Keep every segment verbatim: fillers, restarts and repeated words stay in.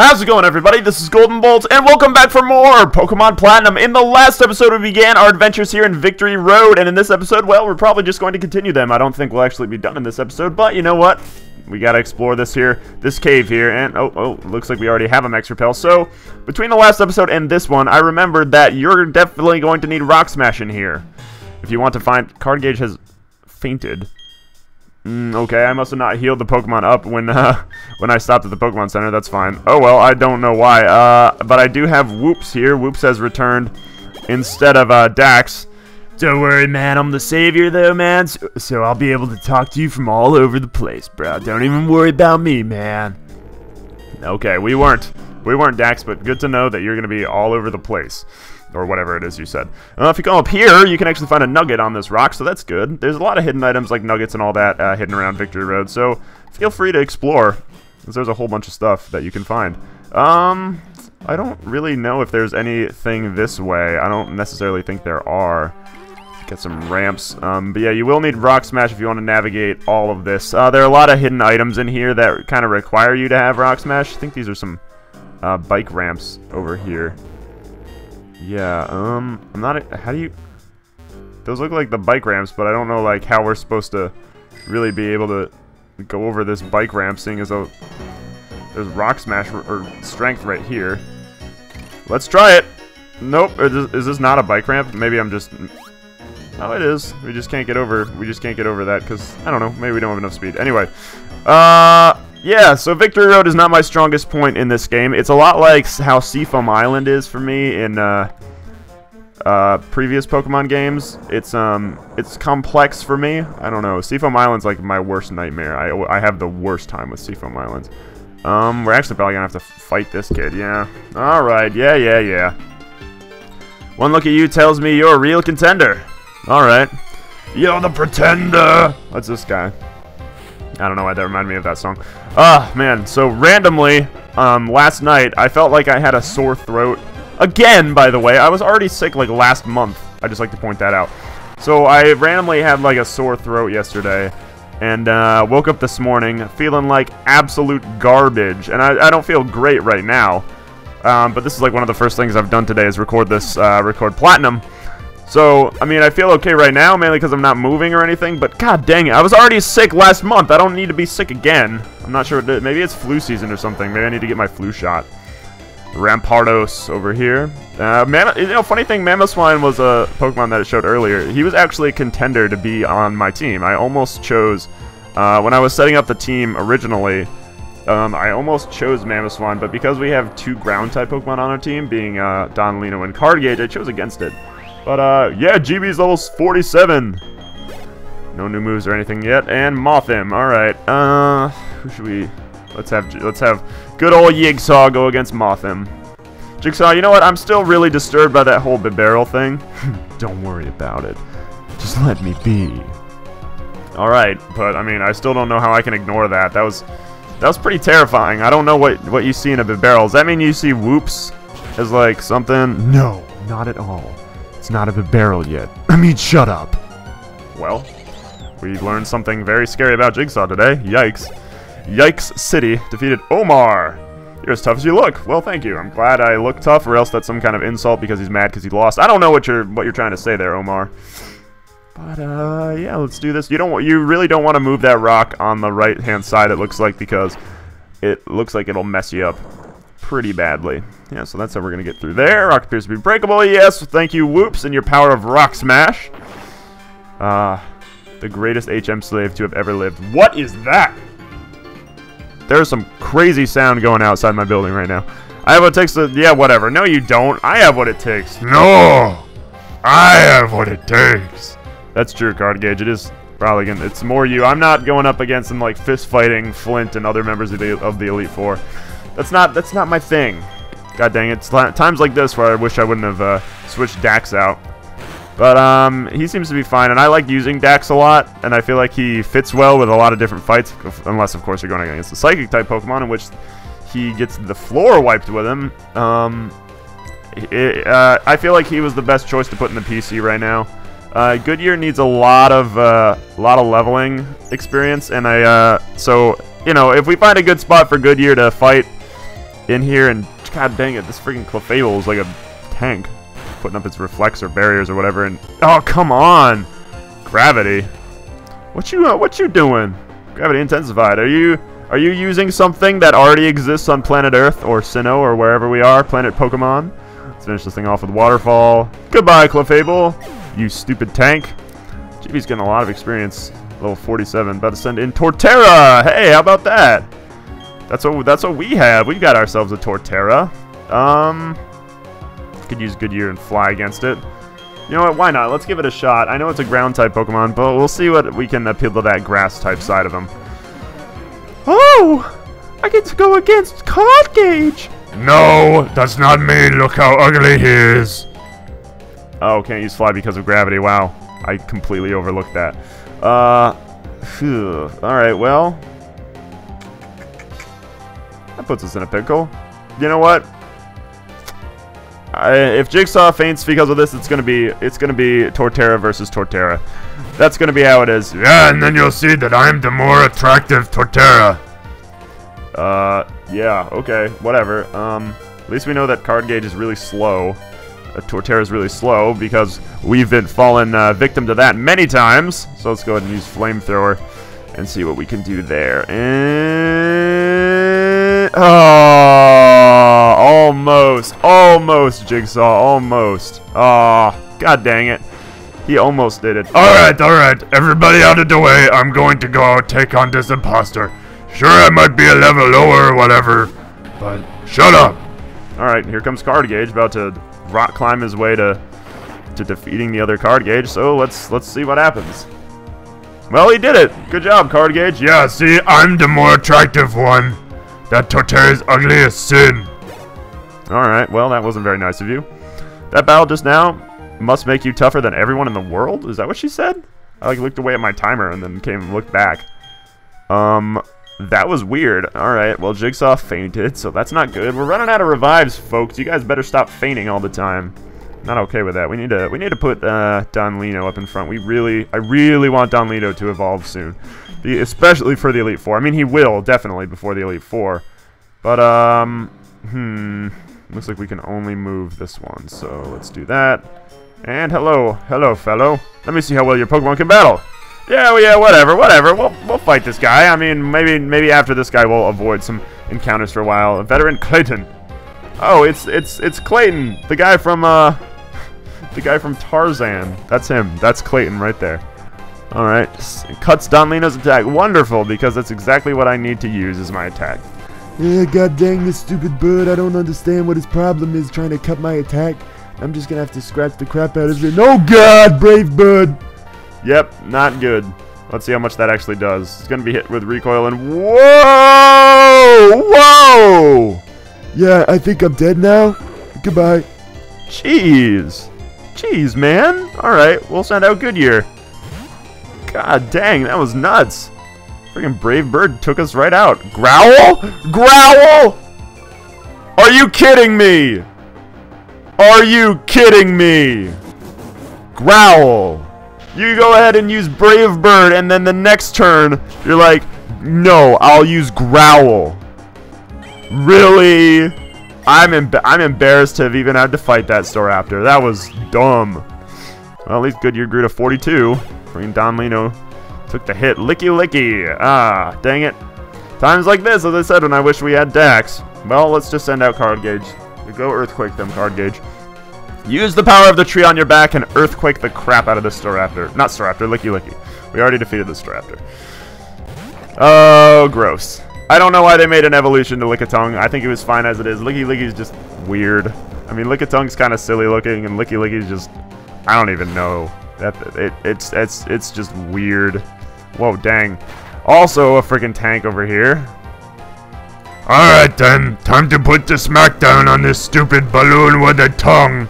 How's it going, everybody? This is GoldenBolt, and welcome back for more Pokémon Platinum. In the last episode, we began our adventures here in Victory Road, and in this episode, well, we're probably just going to continue them. I don't think we'll actually be done in this episode, but you know what? We gotta explore this here, this cave here, and oh, oh, looks like we already have a Max Repel. So, between the last episode and this one, I remembered that you're definitely going to need Rock Smash in here. If you want to find... Cardgage has fainted. Mm, okay, I must have not healed the Pokemon up when uh, when I stopped at the Pokemon Center. That's fine. Oh, well, I don't know why. Uh, but I do have Whoops here. Whoops has returned instead of uh, Dax. Don't worry, man. I'm the savior, though, man. So, so I'll be able to talk to you from all over the place, bro. Don't even worry about me, man. Okay, we weren't. We weren't Dax, but good to know that you're going to be all over the place. Or whatever it is you said. Uh, if you come up here, you can actually find a nugget on this rock, so that's good. There's a lot of hidden items like nuggets and all that uh, hidden around Victory Road, so feel free to explore, because there's a whole bunch of stuff that you can find. Um, I don't really know if there's anything this way. I don't necessarily think there are. Got some ramps. Um, but yeah, you will need Rock Smash if you want to navigate all of this. Uh, there are a lot of hidden items in here that kind of require you to have Rock Smash. I think these are some uh, bike ramps over here. Yeah, um, I'm not, a, how do you, those look like the bike ramps, but I don't know, like, how we're supposed to really be able to go over this bike ramp, seeing as though there's Rock Smash, or, or Strength right here. Let's try it! Nope, is this, is this not a bike ramp? Maybe I'm just, oh, it is, we just can't get over, we just can't get over that, because, I don't know, maybe we don't have enough speed. Anyway, uh... yeah, so Victory Road is not my strongest point in this game. It's a lot like how Seafoam Island is for me in uh, uh, previous Pokemon games. It's um, it's complex for me. I don't know. Seafoam Island's like my worst nightmare. I, I have the worst time with Seafoam Islands. Um, we're actually probably gonna have to fight this kid, yeah. Alright, yeah, yeah, yeah. One look at you tells me you're a real contender. Alright. You're the pretender! What's this guy? I don't know why that reminded me of that song. Ah, uh, man. So, randomly, um, last night, I felt like I had a sore throat. Again, by the way. I was already sick, like, last month. I just like to point that out. So, I randomly had, like, a sore throat yesterday. And, uh, woke up this morning feeling like absolute garbage. And I, I don't feel great right now. Um, but this is, like, one of the first things I've done today is record this, uh, record Platinum. So, I mean, I feel okay right now, mainly because I'm not moving or anything, but god dang it, I was already sick last month. I don't need to be sick again. I'm not sure what it is. Maybe it's flu season or something. Maybe I need to get my flu shot. Rampardos over here. Uh, man, you know, funny thing, Mamoswine was a Pokemon that it showed earlier. He was actually a contender to be on my team. I almost chose, uh, when I was setting up the team originally, um, I almost chose Mamoswine, but because we have two ground-type Pokemon on our team, being uh, Don Lino and Cardgage, I chose against it. But, uh, yeah, G B's level forty-seven. No new moves or anything yet. And Mothim. Alright. Uh, who should we... Let's have... Let's have good old Jigsaw go against Mothim. Jigsaw, you know what? I'm still really disturbed by that whole Bibarel thing. Don't worry about it. Just let me be. Alright. But, I mean, I still don't know how I can ignore that. That was... That was pretty terrifying. I don't know what, what you see in a Bibarel. Does that mean you see Whoops as, like, something? No. Not at all. It's not a Bibarel yet. I mean, shut up. Well, we learned something very scary about Jigsaw today. Yikes. Yikes City defeated Omar. You're as tough as you look. Well, thank you. I'm glad I look tough, or else that's some kind of insult because he's mad because he lost. I don't know what you're what you're trying to say there, Omar. But uh, yeah, let's do this. You don't you really don't want to move that rock on the right-hand side. It looks like because it looks like it'll mess you up pretty badly. Yeah, so that's how we're gonna get through there. Rock appears to be breakable. Yes, thank you, Whoops, and your power of Rock Smash. Ah, uh, the greatest H M slave to have ever lived. What is that? There's some crazy sound going outside my building right now. I have what it takes to... Yeah, whatever. No, you don't. I have what it takes. No! I have what it takes. That's true, Cardgage. It is probably gonna... It's more you. I'm not going up against them, like, fist-fighting Flint and other members of the, of the Elite Four. That's not that's not my thing. God dang it. It's times like this where I wish I wouldn't have uh, switched Dax out. But um, he seems to be fine, and I like using Dax a lot, and I feel like he fits well with a lot of different fights, unless, of course, you're going against the Psychic-type Pokemon, in which he gets the floor wiped with him. Um, it, uh, I feel like he was the best choice to put in the P C right now. Uh, Goodyear needs a lot of uh, lot of leveling experience, and I uh, so, you know, if we find a good spot for Goodyear to fight... in here, and god dang it, this freaking Clefable is like a tank, putting up its reflex or barriers or whatever. And oh, come on, gravity! What you uh, what you doing? Gravity intensified. Are you are you using something that already exists on planet Earth or Sinnoh or wherever we are, planet Pokemon? Let's finish this thing off with Waterfall. Goodbye, Clefable, you stupid tank. G B's getting a lot of experience. Level forty-seven, about to send in Torterra. Hey, how about that? That's what that's what we have. We've got ourselves a Torterra. Um, could use Goodyear and fly against it. You know what? Why not? Let's give it a shot. I know it's a ground type Pokemon, but we'll see what we can appeal to that grass type side of him. Oh, I get to go against Cardgage. No, that's not me. Look how ugly he is. Oh, can't use fly because of gravity. Wow, I completely overlooked that. Uh, phew. All right, well, that puts us in a pickle. You know what? I, if Jigsaw faints because of this, it's gonna be it's gonna be Torterra versus Torterra. That's gonna be how it is. Yeah, and then you'll see that I'm the more attractive Torterra. Uh, yeah. Okay, whatever. Um, at least we know that Cardgage is really slow. Uh, Torterra is really slow because we've been fallen uh, victim to that many times. So let's go ahead and use Flamethrower and see what we can do there. And oh, almost, almost, Jigsaw, almost. Ah, oh, god dang it, he almost did it. All right, all right, everybody out of the way. I'm going to go take on this imposter. Sure, I might be a level lower or whatever, but shut up. All right, here comes Cardgage, about to rock climb his way to to defeating the other Cardgage, so let's let's see what happens. Well, he did it. Good job, Cardgage. Yeah, see, I'm the more attractive one. That Torterra's ugly as sin. Alright, well, that wasn't very nice of you. That battle just now must make you tougher than everyone in the world? Is that what she said? I like looked away at my timer and then came and looked back. Um, that was weird. Alright, well, Jigsaw fainted, so that's not good. We're running out of revives, folks. You guys better stop fainting all the time. Not okay with that. We need to we need to put uh, Don Lino up in front. We really, I really want Don Lino to evolve soon, the, especially for the Elite Four. I mean, he will definitely before the Elite Four, but um, hmm, looks like we can only move this one. So let's do that. And hello, hello, fellow. Let me see how well your Pokemon can battle. Yeah, well, yeah, whatever, whatever. We'll we'll fight this guy. I mean, maybe maybe after this guy we'll avoid some encounters for a while. Veteran Clayton. Oh, it's it's it's Clayton, the guy from uh. The guy from Tarzan. That's him. That's Clayton right there. Alright. Cuts Don Lino's attack. Wonderful, because that's exactly what I need to use as my attack. Yeah, god dang this stupid bird. I don't understand what his problem is trying to cut my attack. I'm just gonna have to scratch the crap out of him. Oh god, brave bird! Yep, not good. Let's see how much that actually does. It's gonna be hit with recoil and whoa! Whoa! Yeah, I think I'm dead now. Goodbye. Jeez. Jeez, man. Alright, we'll send out Goodyear. God dang, that was nuts. Freaking brave bird took us right out. Growl? Growl? Are you kidding me? Are you kidding me? Growl. You go ahead and use brave bird, and then the next turn, you're like, no, I'll use growl. Really? I'm emb I'm embarrassed to have even had to fight that Staraptor. That was dumb. Well, at least Goodyear grew to forty-two. Freaking Don Lino took the hit. Lickilicky. Ah, dang it. Times like this, as I said, when I wish we had Dax. Well, let's just send out Cardgage. You go earthquake them, Cardgage. Use the power of the tree on your back and earthquake the crap out of the Staraptor. Not Staraptor, Lickilicky. We already defeated the Staraptor. Oh, gross. I don't know why they made an evolution to Lickitung. I think it was fine as it is. Lickilicky's just weird. I mean, Lickitung's kind of silly looking, and Lickilicky's just, I don't even know. That it, it's it's it's just weird. Whoa, dang! Also a freaking tank over here. All right then, time to put the smackdown on this stupid balloon with a tongue.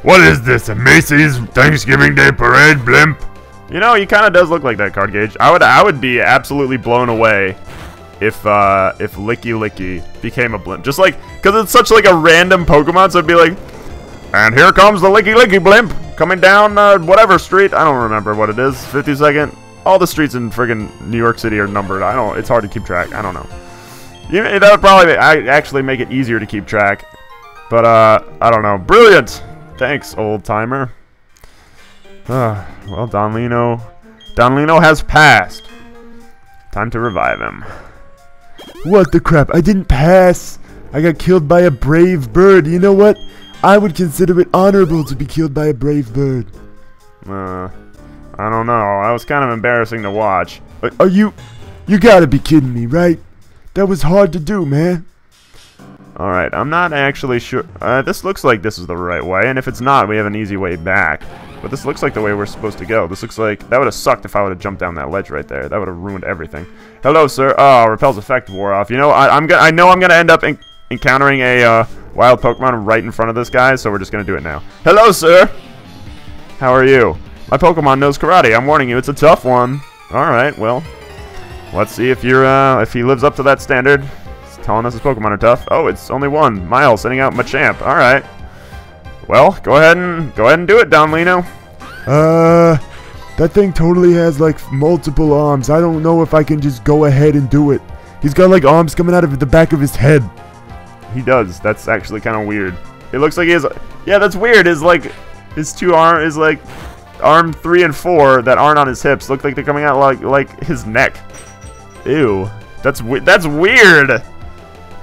What is this, a Macy's Thanksgiving Day Parade blimp? You know, he kind of does look like that, Cardgage. I would I would be absolutely blown away if uh, if Lickilicky became a blimp. Just like, because it's such like a random Pokemon, so it'd be like, and here comes the Lickilicky blimp, coming down uh, whatever street. I don't remember what it is, fifty-second. All the streets in friggin' New York City are numbered. I don't, it's hard to keep track. I don't know. Yeah, that would probably actually make it easier to keep track. But, uh, I don't know. Brilliant! Thanks, old-timer. Uh, well, Don Lino... Don Lino has passed. Time to revive him. What the crap? I didn't pass! I got killed by a brave bird. You know what? I would consider it honorable to be killed by a brave bird. Uh, I don't know. That was kind of embarrassing to watch. Are you... You gotta be kidding me, right? That was hard to do, man. Alright, I'm not actually sure. Uh, this looks like this is the right way, and if it's not, we have an easy way back. But this looks like the way we're supposed to go. This looks like... That would have sucked if I would have jumped down that ledge right there. That would have ruined everything. Hello, sir. Oh, Repel's effect wore off. You know, I, I'm I know I'm gonna end up en encountering a uh, wild Pokemon right in front of this guy, so we're just gonna do it now. Hello, sir! How are you? My Pokemon knows karate. I'm warning you, it's a tough one. Alright, well... Let's see if you're, uh, if he lives up to that standard. He's telling us his Pokemon are tough. Oh, it's only one. Miles sending out Machamp. All right. Well, go ahead and go ahead and do it, Don Lino. Uh, that thing totally has like multiple arms. I don't know if I can just go ahead and do it. He's got like arms coming out of the back of his head. He does. That's actually kind of weird. It looks like he has. Yeah, that's weird. His like his two arm is like arm three and four that aren't on his hips. Look like they're coming out like like his neck. Ew, that's that's weird.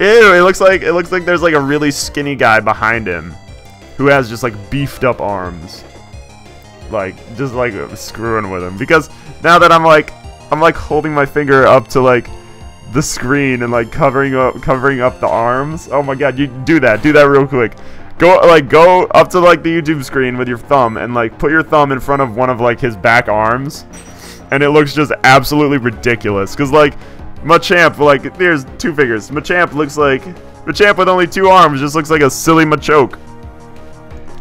Ew, it looks like it looks like there's like a really skinny guy behind him, who has just like beefed up arms, like just like screwing with him. Because now that I'm like I'm like holding my finger up to like the screen and like covering up covering up the arms. Oh my God, you do that, do that real quick. Go like go up to like the YouTube screen with your thumb and like put your thumb in front of one of like his back arms. And it looks just absolutely ridiculous. Cause like, Machamp, like, there's two figures. Machamp looks like, Machamp with only two arms just looks like a silly Machoke.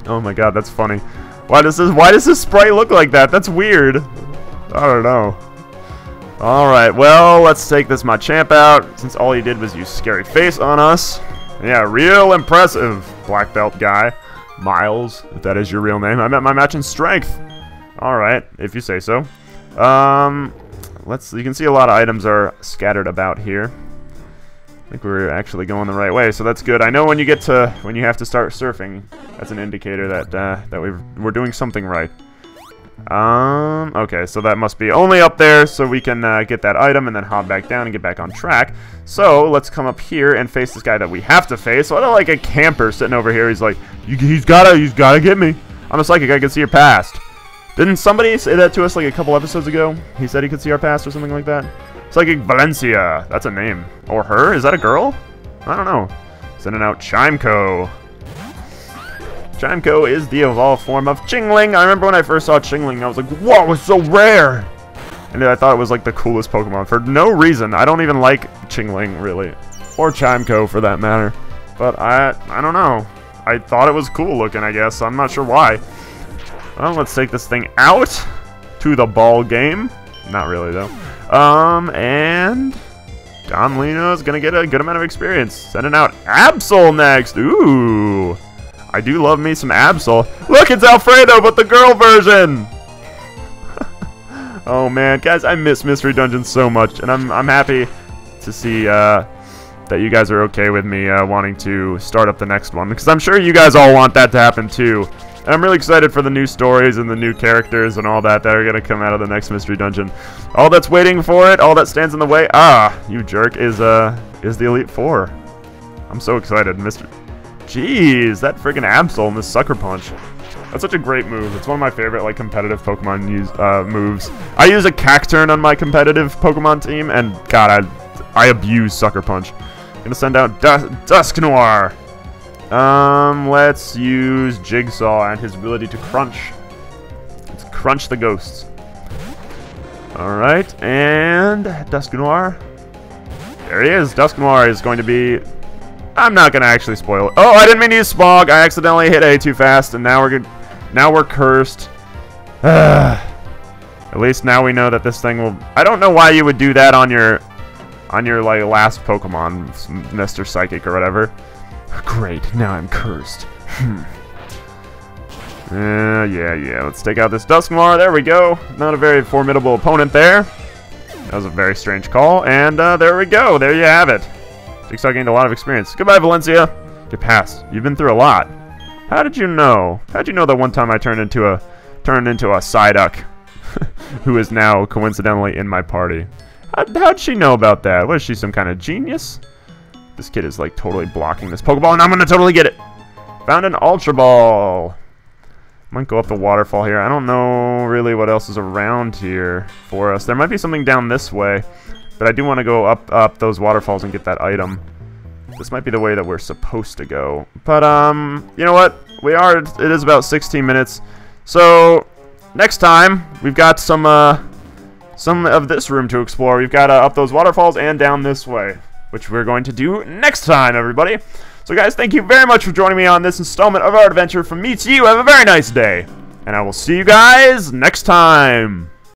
Oh my God, that's funny. Why does this, why does this sprite look like that? That's weird. I don't know. Alright, well, let's take this Machamp out. Since all he did was use Scary Face on us. Yeah, real impressive, black belt guy. Miles, if that is your real name. I'm at my match in strength. Alright, if you say so. Um, let's, you can see a lot of items are scattered about here. I think we're actually going the right way, so that's good. I know when you get to, when you have to start surfing, that's an indicator that, uh, that we've, we're doing something right. Um, okay, so that must be only up there, so we can, uh, get that item and then hop back down and get back on track. So, let's come up here and face this guy that we have to face. So I don't like a camper sitting over here, he's like, he's gotta, he's gotta get me. I'm a psychic, I can see your past. Didn't somebody say that to us like a couple episodes ago? He said he could see our past or something like that? Psychic Valencia. That's a name. Or her? Is that a girl? I don't know. Sending out Chimecho. Chimecho is the evolved form of Chingling. I remember when I first saw Chingling, I was like, whoa, it's so rare! And I thought it was like the coolest Pokemon for no reason. I don't even like Chingling, really. Or Chimecho, for that matter. But I, I don't know. I thought it was cool looking, I guess. I'm not sure why. Well, let's take this thing out to the ball game. Not really, though. Um, and Don Lino's gonna get a good amount of experience. Sending out Absol next. Ooh, I do love me some Absol. Look, it's Alfredo, but the girl version. Oh man, guys, I miss Mystery Dungeon so much, and I'm I'm happy to see uh, that you guys are okay with me uh, wanting to start up the next one because I'm sure you guys all want that to happen too. I'm really excited for the new stories and the new characters and all that that are going to come out of the next Mystery Dungeon. All that's waiting for it, all that stands in the way, ah, you jerk, is uh, is the Elite Four. I'm so excited, Mister Jeez, that freaking Absol and the Sucker Punch. That's such a great move. It's one of my favorite like competitive Pokemon use, uh, moves. I use a Cacturne on my competitive Pokemon team, and God, I, I abuse Sucker Punch. I'm going to send out dus Dusknoir. Um, let's use Jigsaw and his ability to crunch. Let's crunch the ghosts. Alright, and Dusknoir. There he is. Dusknoir is going to be... I'm not going to actually spoil it. Oh, I didn't mean to use Smog. I accidentally hit A too fast, and now we're good. Now we're cursed. At least now we know that this thing will... I don't know why you would do that on your... On your, like, last Pokemon, Mister Psychic or whatever. Great, now I'm cursed. Hmm. Uh, yeah, yeah, let's take out this Dusknoir. There we go. Not a very formidable opponent there. That was a very strange call. And uh, there we go. There you have it. Jigsaw gained a lot of experience. Goodbye, Valencia. You passed. You've been through a lot. How did you know? How did you know that one time I turned into a turned into a Psyduck, who is now coincidentally in my party? How, how'd she know about that? What is she, some kind of genius? This kid is like totally blocking this Pokeball, and I'm gonna totally get it. Found an Ultra Ball. Might go up the waterfall here. I don't know really what else is around here for us. There might be something down this way, but I do want to go up up those waterfalls and get that item. This might be the way that we're supposed to go. But um, you know what? We are. It is about sixteen minutes. So next time we've got some uh, some of this room to explore. We've got uh, up those waterfalls and down this way, which we're going to do next time, everybody. So guys, thank you very much for joining me on this installment of our adventure. From me to you, have a very nice day, and I will see you guys next time.